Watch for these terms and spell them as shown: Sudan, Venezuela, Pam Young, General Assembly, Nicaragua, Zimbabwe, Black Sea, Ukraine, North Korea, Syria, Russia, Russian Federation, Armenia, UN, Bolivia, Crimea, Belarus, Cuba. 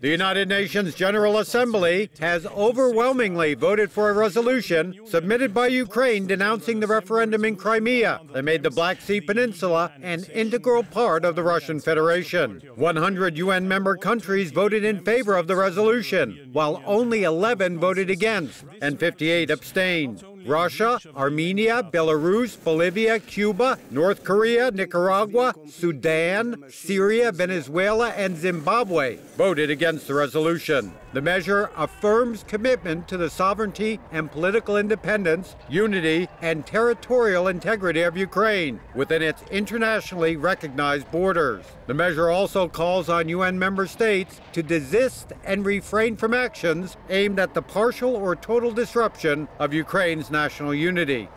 The United Nations General Assembly has overwhelmingly voted for a resolution submitted by Ukraine denouncing the referendum in Crimea that made the Black Sea Peninsula an integral part of the Russian Federation. 100 UN member countries voted in favor of the resolution, while only 11 voted against and 58 abstained. Russia, Armenia, Belarus, Bolivia, Cuba, North Korea, Nicaragua, Sudan, Syria, Venezuela, and Zimbabwe voted against the resolution. The measure affirms commitment to the sovereignty and political independence, unity, and territorial integrity of Ukraine within its internationally recognized borders. The measure also calls on UN member states to desist and refrain from actions aimed at the partial or total disruption of Ukraine's national unity.